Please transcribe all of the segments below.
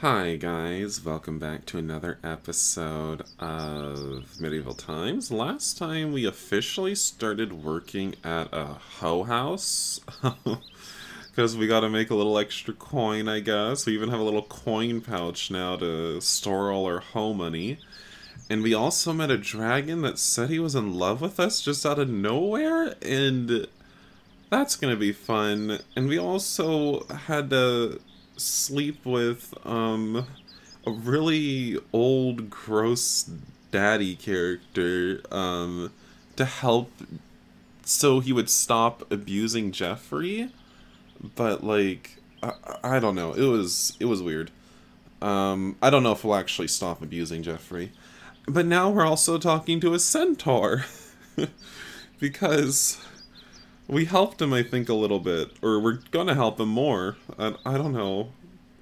Hi guys, welcome back to another episode of Medieval Times. Last time we officially started working at a hoe house, because we gotta make a little extra coin, I guess. We even have a little coin pouch now to store all our hoe money. And we also met a dragon that said he was in love with us just out of nowhere, and that's gonna be fun. And we also had to sleep with a really old gross daddy character to help so he would stop abusing Jeffrey, but like I don't know, it was weird. I don't know if we'll actually stop abusing Jeffrey, but now we're also talking to a centaur because we helped him, I think, a little bit. Or we're gonna help him more. I don't know.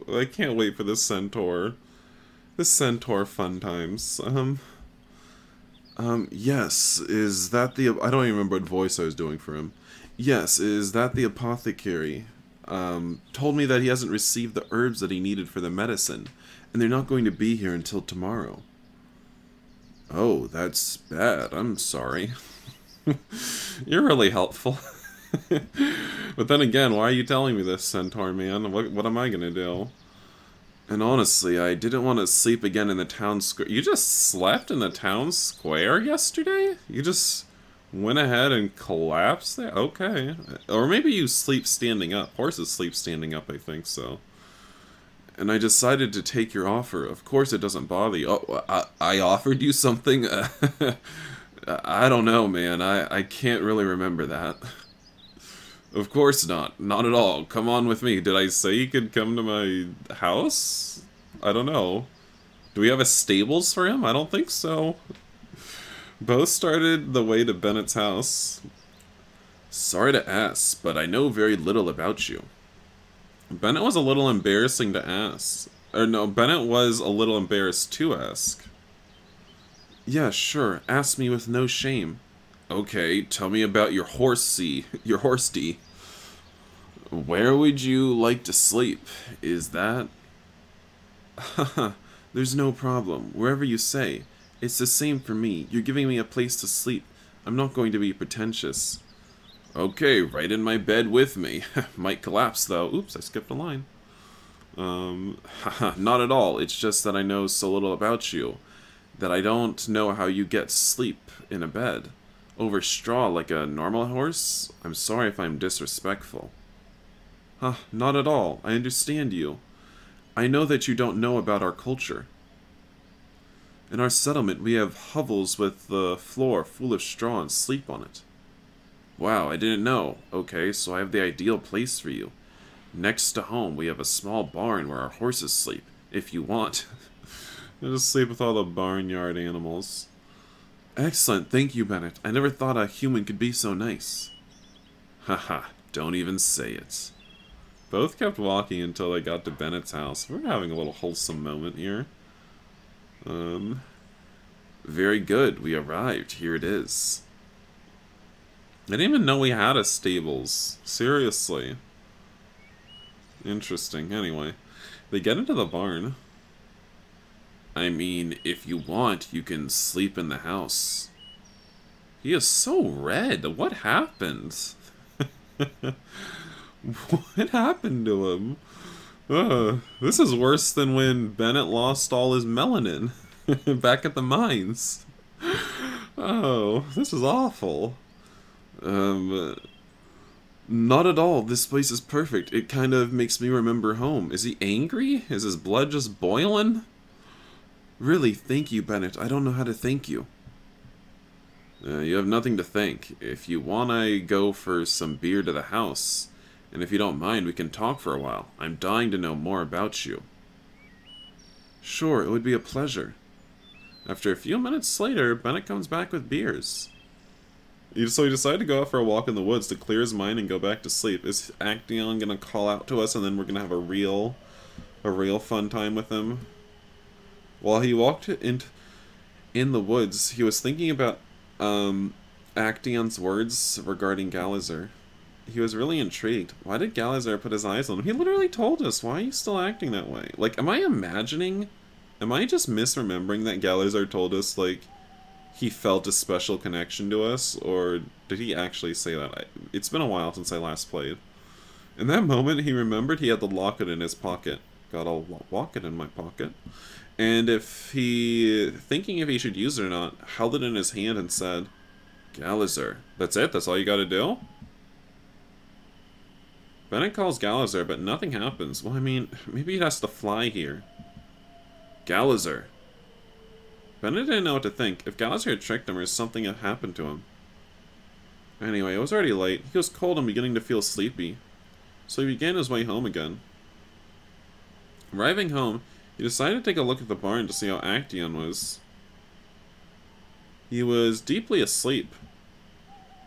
I can't wait for this centaur. This centaur fun times. Yes, is that the... I don't even remember what voice I was doing for him. Yes, is that the apothecary? Told me that he hasn't received the herbs that he needed for the medicine. And they're not going to be here until tomorrow. Oh, that's bad. I'm sorry. You're really helpful. But then again, why are you telling me this, centaur man? What am I gonna do? And honestly, I didn't want to sleep again in the town square. You just slept in the town square yesterday? You just went ahead and collapsed there? Okay. Or maybe you sleep standing up. Horses sleep standing up, I think so. And I decided to take your offer. Of course it doesn't bother you. Oh, I offered you something? I don't know, man. I can't really remember that. Of course not. Not at all. Come on with me. Did I say you could come to my house? I don't know. Do we have a stables for him? I don't think so. Both started the way to Bennett's house. Sorry to ask, but I know very little about you. Bennett was a little embarrassing to ask. Or no, Bennett was a little embarrassed to ask. Yeah, sure. Ask me with no shame. Okay, tell me about your horsey. Your horse-dee. Where would you like to sleep? Is that... Haha, there's no problem. Wherever you say. It's the same for me. You're giving me a place to sleep. I'm not going to be pretentious. Okay, right in my bed with me. Might collapse, though. Oops, I skipped a line. Haha, not at all. It's just that I know so little about you that I don't know how you get sleep in a bed. Over straw like a normal horse? I'm sorry if I'm disrespectful. Huh, not at all. I understand you. I know that you don't know about our culture. In our settlement, we have hovels with the floor full of straw and sleep on it. Wow, I didn't know. Okay, so I have the ideal place for you. Next to home, we have a small barn where our horses sleep, if you want. I'll just sleep with all the barnyard animals. Excellent, thank you, Bennett. I never thought a human could be so nice. Haha, don't even say it. Both kept walking until they got to Bennett's house. We're having a little wholesome moment here. Very good, we arrived. Here it is. I didn't even know we had a stables. Seriously. Interesting, anyway. They get into the barn. I mean, if you want, you can sleep in the house. He is so red. What happened? What happened to him? This is worse than when Bennett lost all his melanin back at the mines. Oh, this is awful. Not at all. This place is perfect. It kind of makes me remember home. Is he angry? Is his blood just boiling? Really, thank you, Bennett. I don't know how to thank you. You have nothing to thank. If you want, I go for some beer to the house. And if you don't mind, we can talk for a while. I'm dying to know more about you. Sure, it would be a pleasure. After a few minutes later, Bennett comes back with beers. So he decided to go out for a walk in the woods to clear his mind and go back to sleep. Is Actaeon going to call out to us and then we're going to have a real fun time with him? While he walked in the woods, he was thinking about Actaeon's words regarding Galazar. He was really intrigued. Why did Galazar put his eyes on him? He literally told us. Why are you still acting that way? Like, am I imagining? Am I just misremembering that Galazar told us, like, he felt a special connection to us? Or did he actually say that? It's been a while since I last played. In that moment, he remembered he had the locket in his pocket. Got a locket in my pocket. And thinking if he should use it or not, held it in his hand and said, Galazar, that's it? That's all you gotta do? Bennett calls Galazar, but nothing happens. Well, I mean, maybe it has to fly here. Galazar. Bennett didn't know what to think. If Galazar had tricked him or something had happened to him. Anyway, it was already late. He was cold and beginning to feel sleepy. So he began his way home again. Arriving home, he decided to take a look at the barn to see how Actaeon was. He was deeply asleep.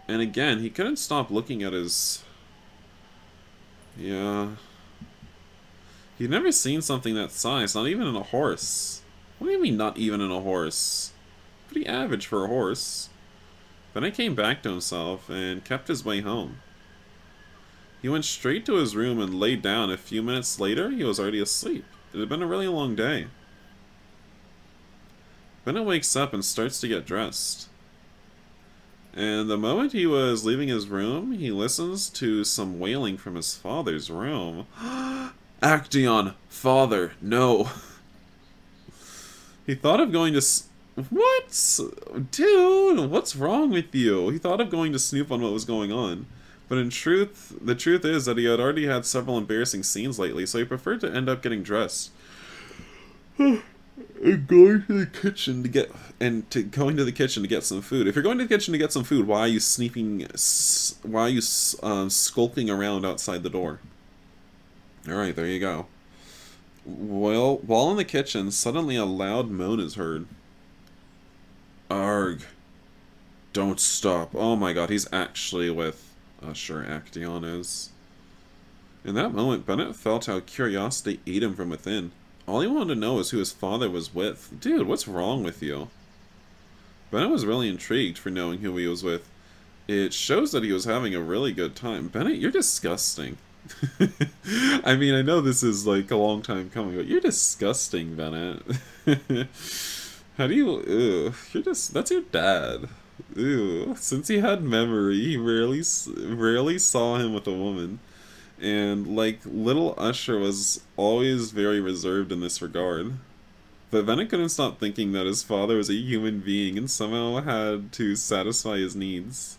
And again, he couldn't stop looking at his... Yeah. He'd never seen something that size, not even in a horse. What do you mean not even in a horse? Pretty average for a horse. Bennett came back to himself and kept his way home. He went straight to his room and lay down. A few minutes later, he was already asleep. It had been a really long day. Bennett wakes up and starts to get dressed. And the moment he was leaving his room, he listens to some wailing from his father's room. Actaeon! Father! No! He thought of going to... What? Dude, what's wrong with you? He thought of going to snoop on what was going on. But in truth, the truth is that he had already had several embarrassing scenes lately, so he preferred to end up getting dressed. And going to the kitchen to get some food. If you're going to the kitchen to get some food, why are you skulking around outside the door? Alright, there you go. Well, while in the kitchen, suddenly a loud moan is heard. Arg. Don't stop. Oh my god, he's actually with Usher Actaeon is. In that moment, Bennett felt how curiosity ate him from within. All he wanted to know is who his father was with. Dude, what's wrong with you? Bennett was really intrigued for knowing who he was with. It shows that he was having a really good time. Bennett, you're disgusting. I mean, I know this is like a long time coming, but you're disgusting, Bennett. How do you... Ew, you're just... That's your dad. Ew. Since he had memory, he rarely saw him with a woman. And, like, little Usher was always very reserved in this regard. But Bennett couldn't stop thinking that his father was a human being and somehow had to satisfy his needs.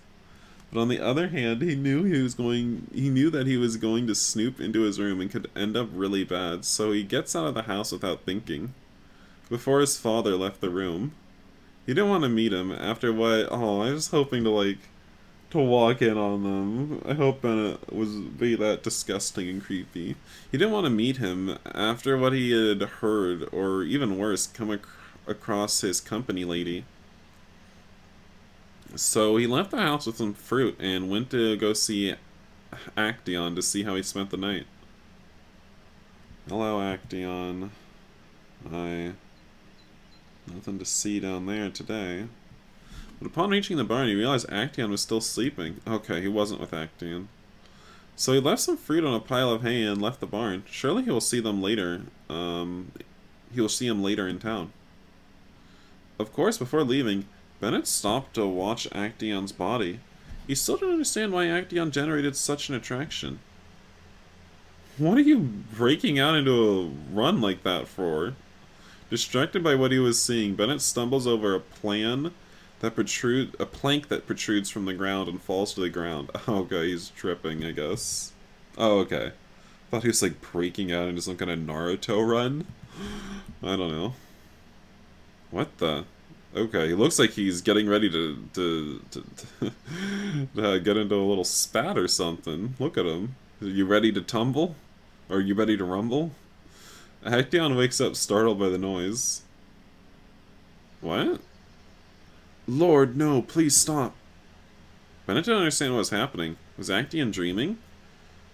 But on the other hand, he knew that he was going to snoop into his room and could end up really bad, so he gets out of the house without thinking. Before his father left the room. He didn't want to meet him after what... Oh, I was hoping to, like... to walk in on them. I hope Bennett would be that disgusting and creepy. He didn't want to meet him after what he had heard, or even worse, come across his company lady. So he left the house with some fruit and went to go see Actaeon to see how he spent the night. Hello, Actaeon. I... Nothing to see down there today. But upon reaching the barn, he realized Actaeon was still sleeping. Okay, he wasn't with Actaeon. So he left some fruit on a pile of hay and left the barn. Surely he will see them later. He will see him later in town. Of course, before leaving, Bennett stopped to watch Actaeon's body. He still didn't understand why Actaeon generated such an attraction. What are you breaking out into a run like that for? Distracted by what he was seeing, Bennett stumbles over a plank that protrudes from the ground and falls to the ground. Okay, he's tripping, I guess. Oh, okay. I thought he was, like, breaking out into some kind of Naruto run. I don't know. What the? Okay, he looks like he's getting ready to get into a little spat or something. Look at him. Are you ready to tumble? Are you ready to rumble? Actaeon wakes up startled by the noise. What? Lord, no, please stop. Bennett didn't understand what was happening. Was Actaeon dreaming?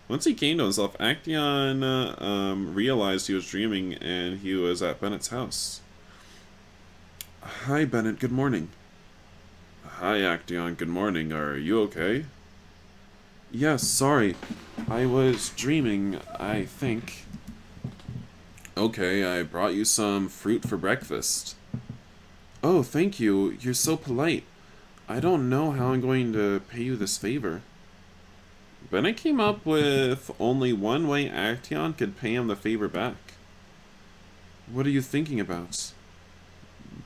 Once he came to himself, Actaeon realized he was dreaming and he was at Bennett's house. Hi, Bennett, good morning. Hi, Actaeon, good morning. Are you okay? Yeah, sorry. I was dreaming, I think. Okay, I brought you some fruit for breakfast. Oh, thank you. You're so polite. I don't know how I'm going to pay you this favor. Bennett came up with only one way Actaeon could pay him the favor back. What are you thinking about?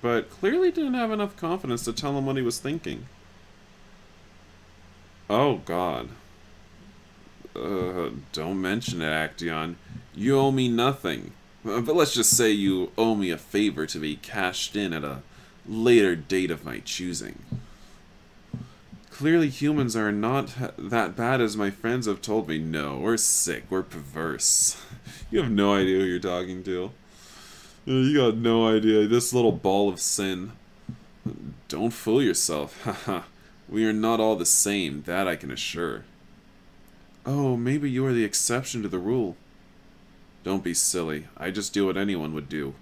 But clearly didn't have enough confidence to tell him what he was thinking. Oh, God. Don't mention it, Actaeon. You owe me nothing. But let's just say you owe me a favor to be cashed in at a later date of my choosing. Clearly humans are not that bad as my friends have told me. No, we're sick, we're perverse. You have no idea who you're talking to. You got no idea, this little ball of sin. Don't fool yourself, haha. We are not all the same, that I can assure. Oh, maybe you are the exception to the rule. Don't be silly, I just do what anyone would do.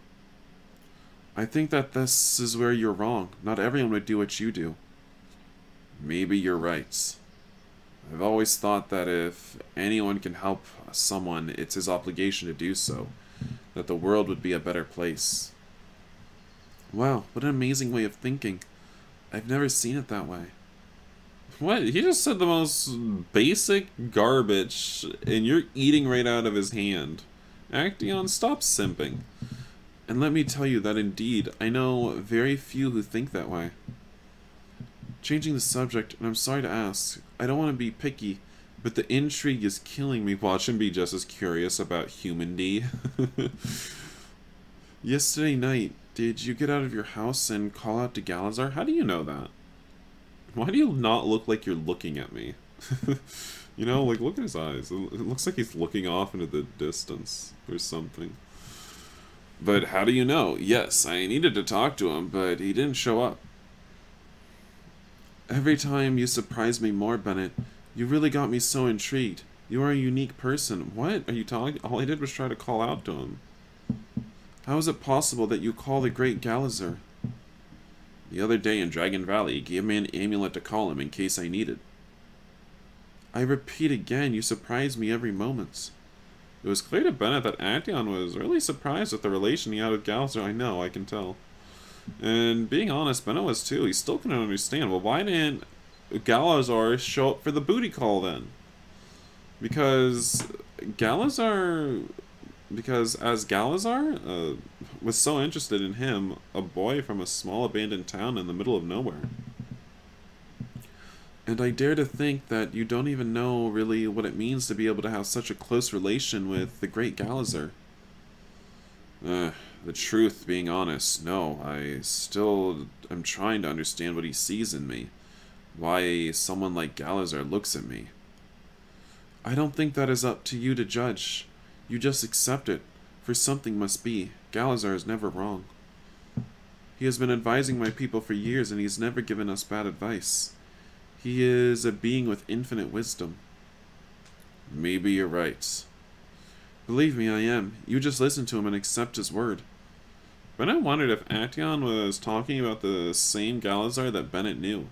I think that this is where you're wrong. Not everyone would do what you do. Maybe you're right. I've always thought that if anyone can help someone, it's his obligation to do so. That the world would be a better place. Wow, what an amazing way of thinking. I've never seen it that way. What? He just said the most basic garbage, and you're eating right out of his hand. Actaeon, stop simping. And let me tell you that indeed, I know very few who think that way. Changing the subject, and I'm sorry to ask, I don't want to be picky, but the intrigue is killing me. Watch him be just as curious about human D. Yesterday night, did you get out of your house and call out to Galazar? How do you know that? Why do you not look like you're looking at me? You know, like, look at his eyes. It looks like he's looking off into the distance or something. But how do you know? Yes, I needed to talk to him, but he didn't show up. Every time you surprise me more, Bennett. You really got me so intrigued. You are a unique person. What are you talking? All I did was try to call out to him. How is it possible that you call the great Galazar? The other day in Dragon Valley, he gave me an amulet to call him in case I needed. I repeat again, you surprise me every moment. It was clear to Bennett that Actaeon was really surprised at the relation he had with Galazar. I know, I can tell. And being honest, Bennett was too. He still couldn't understand. Well, why didn't Galazar show up for the booty call then? Because Galazar was so interested in him, a boy from a small abandoned town in the middle of nowhere. And I dare to think that you don't even know really what it means to be able to have such a close relation with the great Galazar. The truth, being honest, no, I still am trying to understand what he sees in me. Why someone like Galazar looks at me. I don't think that is up to you to judge. You just accept it, for something must be. Galazar is never wrong. He has been advising my people for years, and he's never given us bad advice. He is a being with infinite wisdom. Maybe you're right. Believe me, I am. You just listen to him and accept his word. But I wondered if Actaeon was talking about the same Galazar that Bennett knew.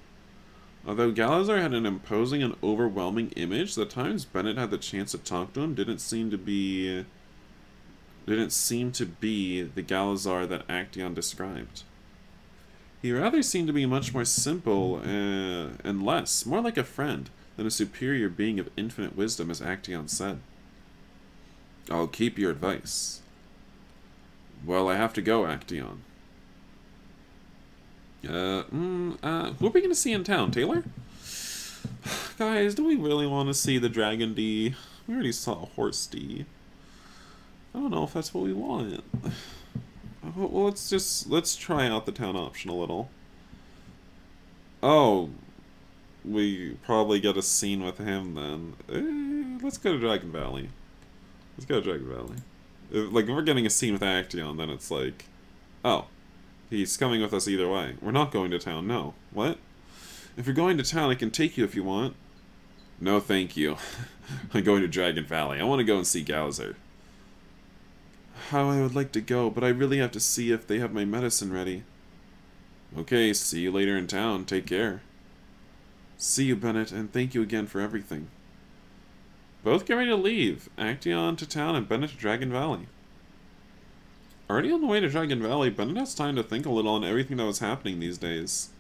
Although Galazar had an imposing and overwhelming image, the times Bennett had the chance to talk to him didn't seem to be the Galazar that Actaeon described. He rather seemed to be much more simple and less, more like a friend than a superior being of infinite wisdom, as Actaeon said. I'll keep your advice. Well, I have to go, Actaeon. Who are we going to see in town? Taylor? Guys, do we really want to see the Dragon D? We already saw a Horse D. I don't know if that's what we want. Well, let's try out the town option a little. Oh, we probably get a scene with him then. Let's go to Dragon Valley. Let's go to Dragon Valley. If we're getting a scene with Actaeon, then it's like, oh. He's coming with us either way. We're not going to town, no. What? If you're going to town, I can take you if you want. No, thank you. I'm going to Dragon Valley. I want to go and see Galazar. How I would like to go, but I really have to see if they have my medicine ready. Okay, see you later in town. Take care. See you, Bennett, and thank you again for everything. Both get ready to leave. Actaeon to town and Bennett to Dragon Valley. Already on the way to Dragon Valley, Bennett has time to think a little on everything that was happening these days.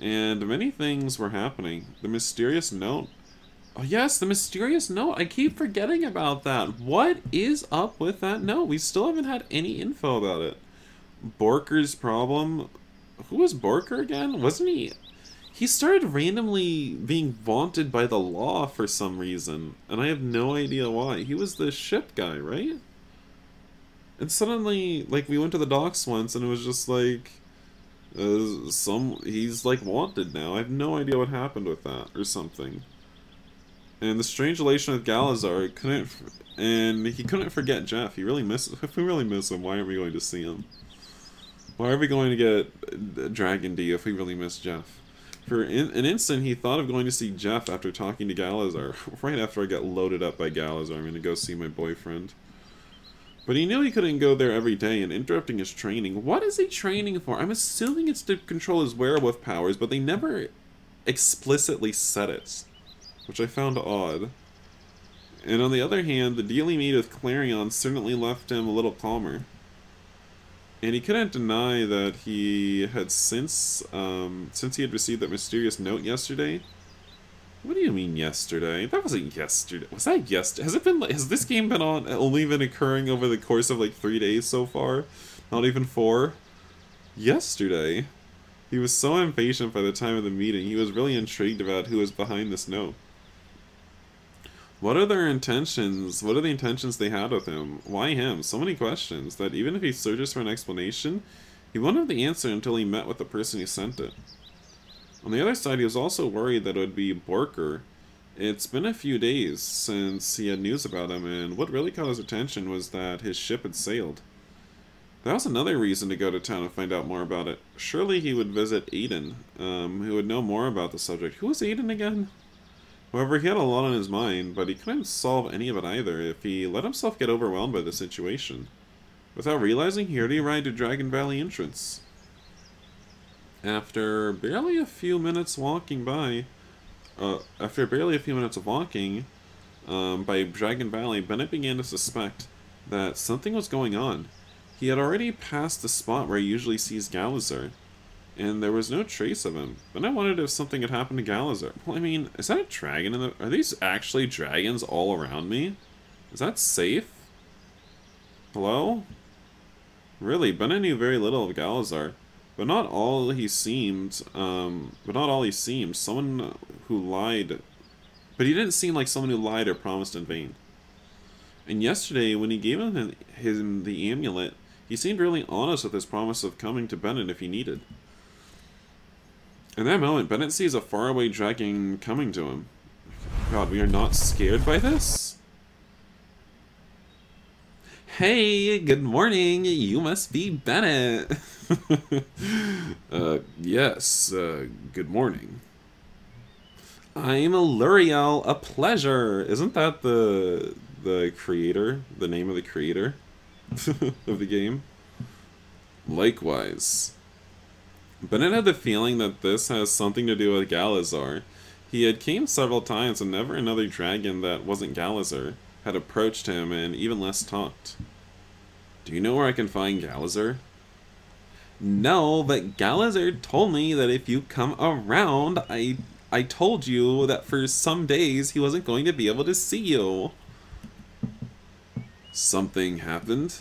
And many things were happening. The mysterious note. Oh yes, the mysterious note. I keep forgetting about that. What is up with that note? We still haven't had any info about it. Borker's problem. Who was Borker again? Wasn't he... He started randomly being vaunted by the law for some reason, and I have no idea why. He was the ship guy, right? And suddenly, like, we went to the docks once, and it was just like... he's, like, wanted now. I have no idea what happened with that, or something. And the strange relation with Galazar he couldn't forget Jeff. He really misses... If we really miss him, why aren't we going to see him? Why are we going to get Dragon D if we really miss Jeff? For an instant, he thought of going to see Jeff after talking to Galazar. Right after I got loaded up by Galazar, I'm going to go see my boyfriend. But he knew he couldn't go there every day and interrupting his training. What is he training for? I'm assuming it's to control his werewolf powers, but they never explicitly said it, which I found odd. And on the other hand, the deal he made with Clarion certainly left him a little calmer. And he couldn't deny that he had since he had received that mysterious note yesterday. What do you mean yesterday? That wasn't yesterday. Was that yesterday? Has this game been only been occurring over the course of like 3 days so far? Not even 4? Yesterday? He was so impatient by the time of the meeting. He was really intrigued about who was behind this note. What are their intentions? What are the intentions they had with him? Why him? So many questions that even if he searches for an explanation, he won't have the answer until he met with the person who sent it. On the other side, he was also worried that it would be Borker. It's been a few days since he had news about him, and what really caught his attention was that his ship had sailed. That was another reason to go to town and find out more about it. Surely he would visit Aiden, who would know more about the subject. Who was Aiden again? However, he had a lot on his mind, but he couldn't solve any of it either if he let himself get overwhelmed by the situation. Without realizing, he already arrived at Dragon Valley entrance. After barely a few minutes by Dragon Valley, Bennett began to suspect that something was going on. He had already passed the spot where he usually sees Galazar, and there was no trace of him. But I wondered if something had happened to Galazar. Well, I mean, is that a dragon in the... Are these actually dragons all around me? Is that safe? Hello? Really, Bennett knew very little of Galazar. But not all he seemed, someone who lied. But he didn't seem like someone who lied or promised in vain. And yesterday, when he gave him the amulet, he seemed really honest with his promise of coming to Bennett if he needed. In that moment, Bennett sees a faraway dragon coming to him. God, we are not scared by this? Hey, good morning, you must be Bennett. yes, good morning. I'm Luriel, a pleasure. Isn't that the creator? The name of the creator of the game? Likewise. Bennett had the feeling that this has something to do with Galazar. He had came several times and never another dragon that wasn't Galazar had approached him and even less talked. Do you know where I can find Galazar? No, but Galazar told me that if you come around, I told you that for some days he wasn't going to be able to see you. Something happened?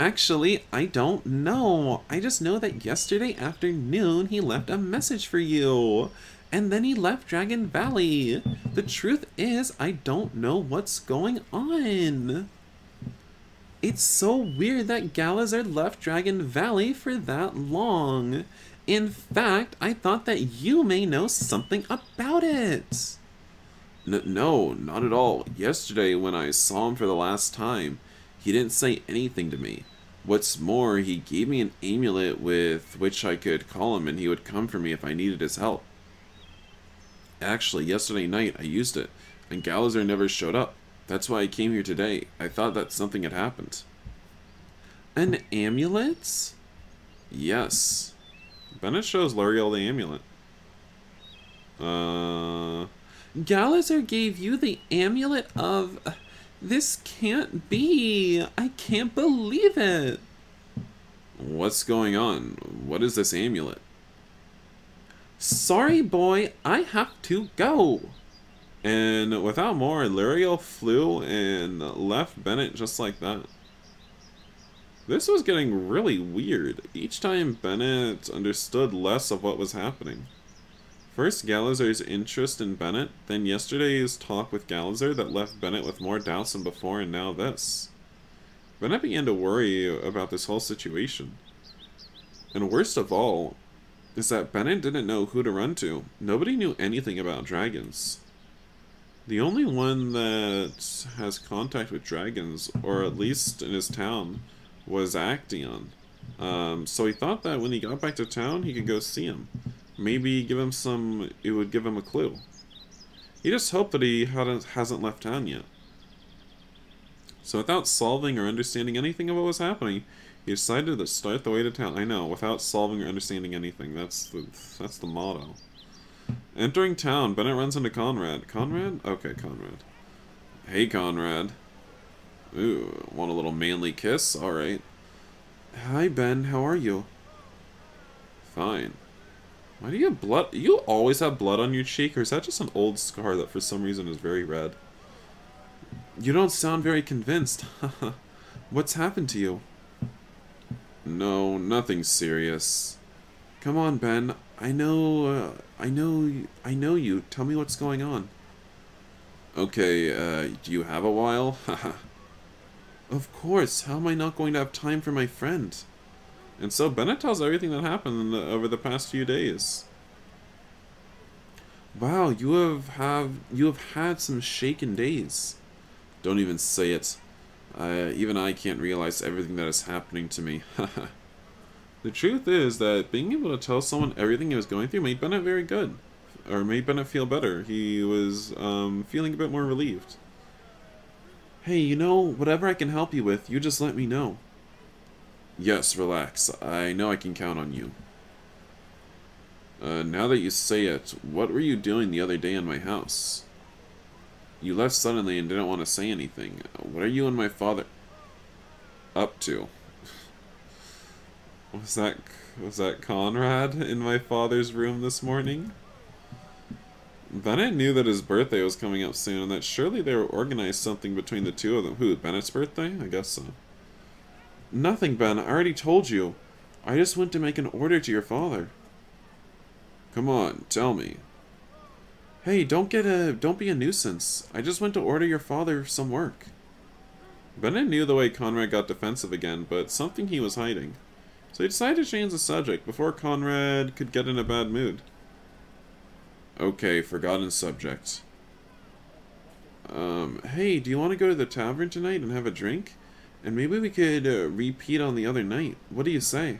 Actually, I don't know. I just know that yesterday afternoon he left a message for you. And then he left Dragon Valley. The truth is, I don't know what's going on. It's so weird that Galazar left Dragon Valley for that long. In fact, I thought that you may know something about it. No, not at all. Yesterday when I saw him for the last time, he didn't say anything to me. What's more, he gave me an amulet with which I could call him and he would come for me if I needed his help. Actually, yesterday night I used it, and Galazar never showed up. That's why I came here today. I thought that something had happened. An amulet? Yes. Bennett shows Luriel the amulet. Galazar gave you the amulet of... This can't be. I can't believe it. What's going on? What is this amulet? Sorry, boy. I have to go. And without more, Luriel flew and left Bennett just like that. This was getting really weird. Each time Bennett understood less of what was happening. First Galazar's interest in Bennett, then yesterday's talk with Galazar that left Bennett with more doubts than before, and now this. Bennett began to worry about this whole situation. And worst of all, is that Bennett didn't know who to run to. Nobody knew anything about dragons. The only one that has contact with dragons, or at least in his town, was Actaeon. So he thought that when he got back to town, he could go see him. Maybe give him some, it would give him a clue. He just hoped that he hasn't left town yet. So without solving or understanding anything of what was happening, he decided to start the way to town. I know, without solving or understanding anything. That's the motto. Entering town, Bennett runs into Conrad. Conrad? Okay, Conrad. Hey, Conrad. Ooh, want a little manly kiss? Alright. Hi, Ben. How are you? Fine. Why do you have blood? You always have blood on your cheek, or is that just an old scar that for some reason is very red? You don't sound very convinced. What's happened to you? No, nothing serious. Come on, Ben. I know you. Tell me what's going on. Okay, do you have a while? Haha. Of course, how am I not going to have time for my friend? And so Bennett tells everything that happened over the past few days. Wow, you have had some shaken days. Don't even say it. Even I can't realize everything that is happening to me. Haha. The truth is that being able to tell someone everything he was going through made Bennett very good. Or made Bennett feel better. He was feeling a bit more relieved. Hey, you know, whatever I can help you with, you just let me know. Yes, relax. I know I can count on you. Now that you say it, what were you doing the other day in my house? You left suddenly and didn't want to say anything. What are you and my father up to? Was that Conrad in my father's room this morning? Bennett knew that his birthday was coming up soon, and that surely they were organized something between the two of them. Who, Bennett's birthday? I guess so. Nothing, Ben. I already told you. I just went to make an order to your father. Come on, tell me. Hey, don't be a nuisance. I just went to order your father some work. Bennett knew the way Conrad got defensive again, but something he was hiding. So he decided to change the subject before Conrad could get in a bad mood. Okay, forgotten subject. Hey, do you want to go to the tavern tonight and have a drink? And maybe we could repeat on the other night. What do you say?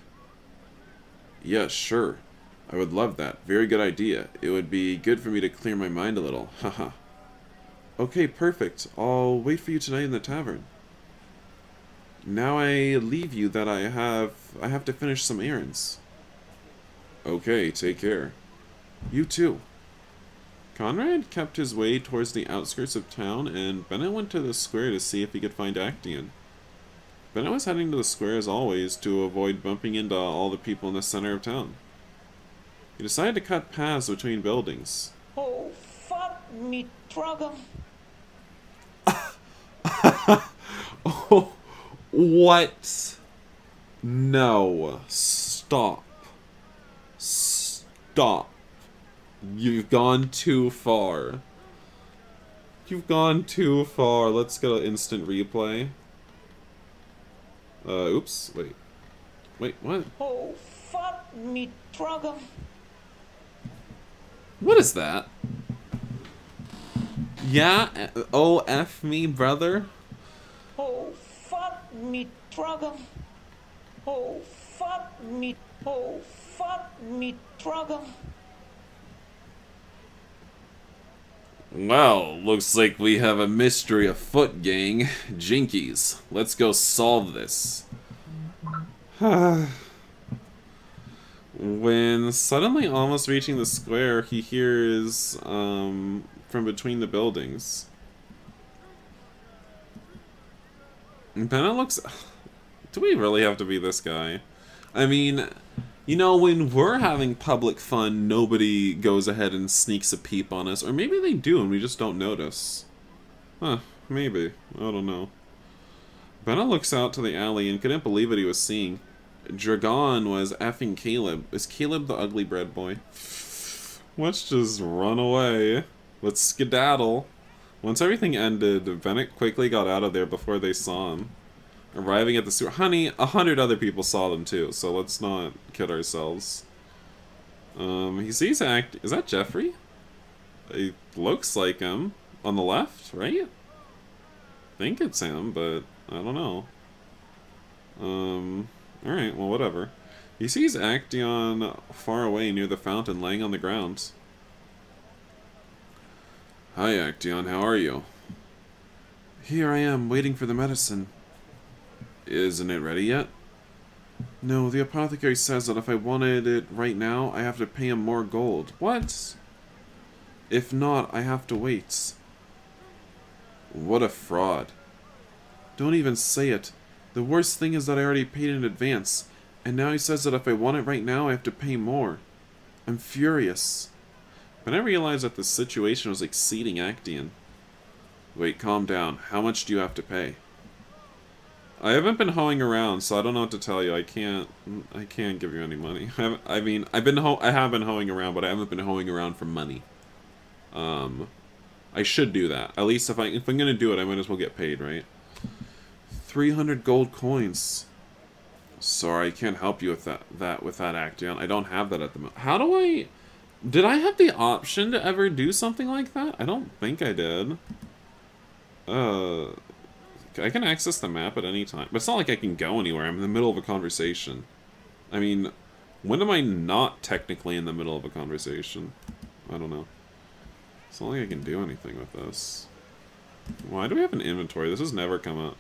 Yeah, sure. I would love that. Very good idea. It would be good for me to clear my mind a little. Haha. Okay, perfect. I'll wait for you tonight in the tavern. Now I leave you that I have to finish some errands. Okay, take care. You too. Conrad kept his way towards the outskirts of town, and Bennett went to the square to see if he could find Actaeon. Bennett was heading to the square as always to avoid bumping into all the people in the center of town. He decided to cut paths between buildings. Oh, fuck me, Dragon. Oh, what? No. Stop. Stop. You've gone too far. You've gone too far. Let's get an instant replay. Oops, wait. Wait, what? Oh, fuck me, Dragon. What is that? Yeah, oh, F me, brother. Oh, fuck me, Dragon. Oh, fuck me. Oh, fuck me, Dragon. Well, looks like we have a mystery afoot, gang. Jinkies, let's go solve this. When suddenly almost reaching the square, he hears from between the buildings. And Bennett looks... Do we really have to be this guy? I mean, you know, when we're having public fun, nobody goes ahead and sneaks a peep on us. Or maybe they do and we just don't notice. Huh, maybe. I don't know. Bennett looks out to the alley and couldn't believe what he was seeing. Dragon was effing Caleb. Is Caleb the ugly bread boy? Let's just run away. Let's skedaddle. Once everything ended, Bennett quickly got out of there before they saw him. Arriving at the sewer. Honey, 100 other people saw them too, so let's not kid ourselves. He sees is that Jeffrey? He looks like him. On the left, right? I think it's him, but I don't know. Alright, well, whatever. He sees Actaeon far away near the fountain, laying on the ground. Hi, Actaeon, how are you? Here I am, waiting for the medicine. Isn't it ready yet? No, the apothecary says that if I wanted it right now, I have to pay him more gold. What? If not, I have to wait. What a fraud. Don't even say it. The worst thing is that I already paid in advance, and now he says that if I want it right now, I have to pay more. I'm furious. But I realized that the situation was exceeding Actaeon. Wait, calm down. How much do you have to pay? I haven't been hoeing around, so I don't know what to tell you. I can't give you any money. I have been hoeing around, but I haven't been hoeing around for money. I should do that. At least if I'm gonna do it, I might as well get paid, right? 300 gold coins. Sorry, I can't help you with that Actaeon. I don't have that at the moment. How do I... Did I have the option to ever do something like that? I don't think I did. I can access the map at any time. But it's not like I can go anywhere. I'm in the middle of a conversation. I mean, when am I not technically in the middle of a conversation? I don't know. It's not like I can do anything with this. Why do we have an inventory? This has never come up.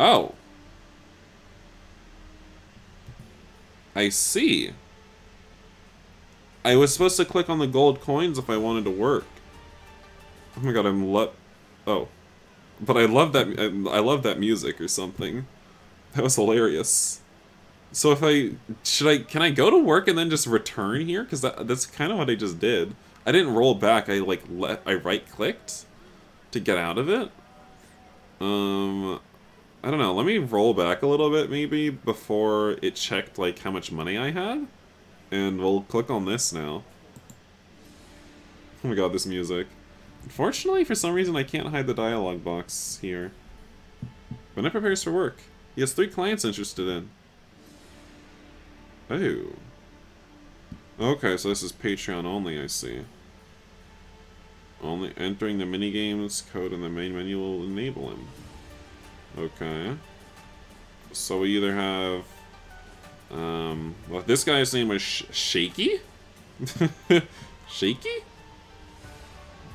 Oh! I see. I was supposed to click on the gold coins if I wanted to work. Oh my god, oh. But I love that music or something. That was hilarious. So if can I go to work and then just return here? Because that's kind of what I just did. I didn't roll back, I right-clicked to get out of it. I don't know, let me roll back a little bit maybe before it checked like how much money I had. And we'll click on this now. Oh my god, this music. Unfortunately, for some reason I can't hide the dialogue box here. Bennett prepares for work. He has 3 clients interested in. Oh. Okay, so this is Patreon only, I see. Only entering the minigames code in the main menu will enable him. Okay. So we either have... well, this guy's name is Shaky? Shaky?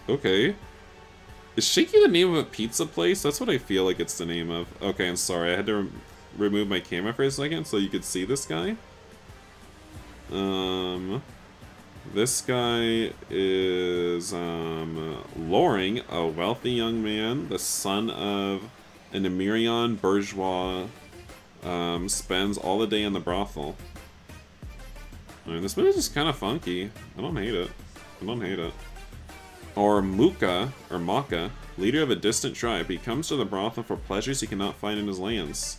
Okay. Is Shaky the name of a pizza place? That's what I feel like it's the name of. Okay, I'm sorry. I had to remove my camera for a second so you could see this guy. This guy is, Loring, a wealthy young man, the son of an Emirion bourgeois, spends all the day in the brothel. I mean, this movie's just kind of funky. I don't hate it. Or Muka, leader of a distant tribe, he comes to the brothel for pleasures he cannot find in his lands.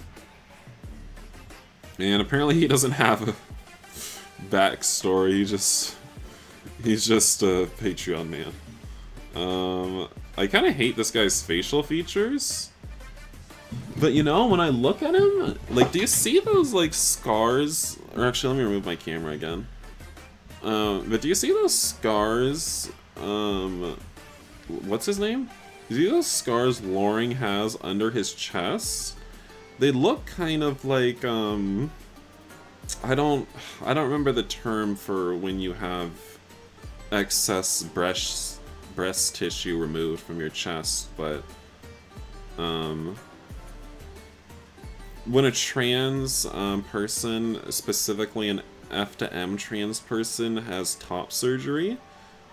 And apparently he doesn't have a backstory, he's just a Patreon man. I kind of hate this guy's facial features, but you know, when I look at him, like, do you see those like scars? Or actually, let me remove my camera again. But do you see those scars? What's his name? Do you see those scars Loring has under his chest? They look kind of like I don't remember the term for when you have excess breast tissue removed from your chest, but when a trans person, specifically an F to M trans person has top surgery.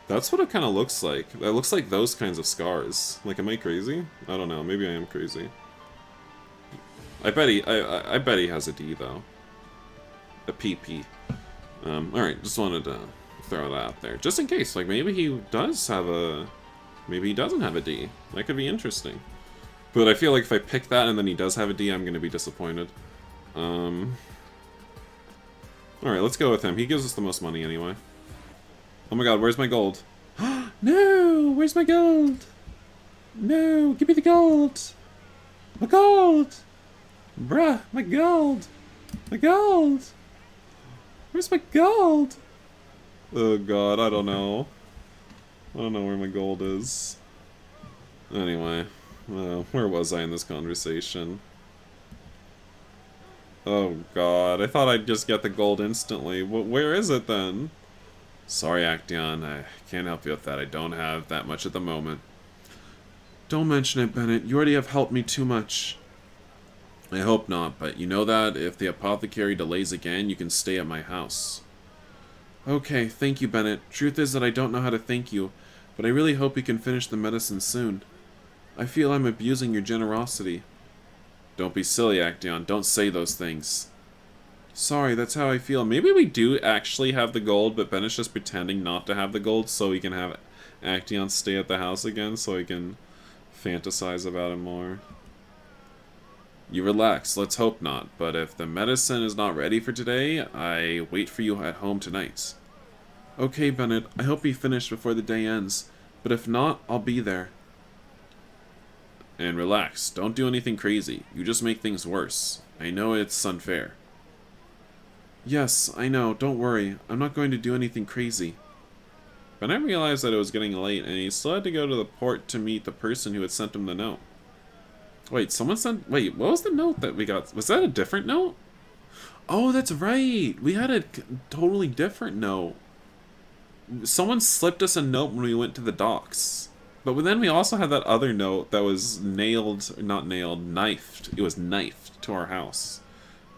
That's what it kind of looks like. It looks like those kinds of scars. Like, am I crazy? I don't know. Maybe I am crazy. I bet he has a D though. A PP. All right, just wanted to throw that out there, just in case. Like, maybe he does have a, maybe he doesn't have a D. That could be interesting. But I feel like if I pick that and then he does have a D, I'm gonna be disappointed. All right, let's go with him. He gives us the most money anyway. Oh my god, where's my gold? No, where's my gold? No, give me the gold. My gold. Bruh, my gold. My gold. Where's my gold? Oh god, I don't know. I don't know where my gold is. Anyway, where was I in this conversation? Oh god, I thought I'd just get the gold instantly. Where is it then? Sorry, Actaeon, I can't help you with that. I don't have that much at the moment. Don't mention it, Bennett. You already have helped me too much. I hope not, but you know that if the apothecary delays again, you can stay at my house. Okay, thank you, Bennett. Truth is that I don't know how to thank you, but I really hope you can finish the medicine soon. I feel I'm abusing your generosity. Don't be silly, Actaeon. Don't say those things. Sorry, that's how I feel. Maybe we do actually have the gold, but Bennett's just pretending not to have the gold so he can have Actaeon stay at the house again so he can fantasize about him more. You relax. Let's hope not. But if the medicine is not ready for today, I wait for you at home tonight. Okay, Bennett. I hope you finish before the day ends. But if not, I'll be there. And relax. Don't do anything crazy. You just make things worse. I know it's unfair. Yes, I know. Don't worry. I'm not going to do anything crazy. But I realized that it was getting late, and he still had to go to the port to meet the person who had sent him the note. Wait, someone sent... Wait, what was the note that we got? Was that a different note? Oh, that's right! We had a totally different note. Someone slipped us a note when we went to the docks. But then we also had that other note that was nailed... Not nailed, knifed. It was knifed to our house.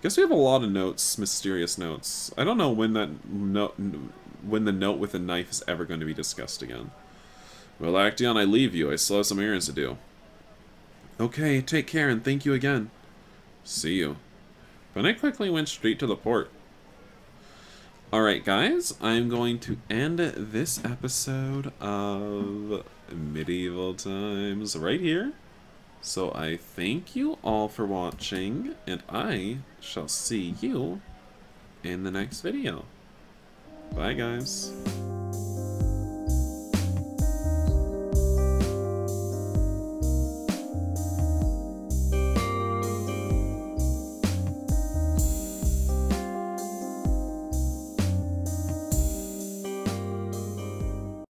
Guess we have a lot of notes, mysterious notes. I don't know when that note, when the note with a knife is ever going to be discussed again. Well, Actaeon, I leave you. I still have some errands to do. Okay, take care and thank you again. See you. But I quickly went straight to the port. Alright guys, I'm going to end this episode of Medieval Times right here. So I thank you all for watching, and I shall see you in the next video. Bye, guys.